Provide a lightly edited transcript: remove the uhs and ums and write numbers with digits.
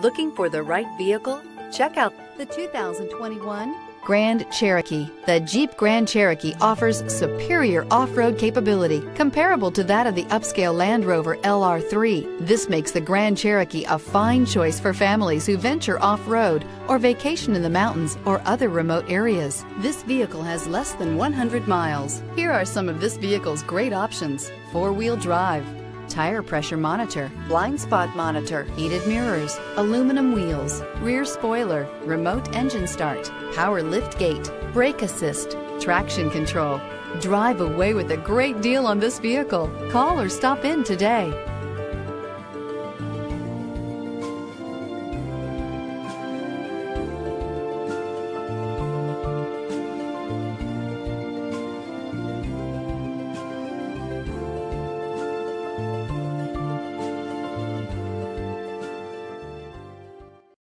Looking for the right vehicle? Check out the 2021 Grand Cherokee. The Jeep Grand Cherokee offers superior off-road capability comparable to that of the upscale Land Rover LR3. This makes the Grand Cherokee a fine choice for families who venture off-road or vacation in the mountains or other remote areas. This vehicle has less than 100 miles. Here are some of this vehicle's great options: four-wheel drive, tire pressure monitor, blind spot monitor, heated mirrors, aluminum wheels, rear spoiler, remote engine start, power lift gate, brake assist, traction control. Drive away with a great deal on this vehicle. Call or stop in today.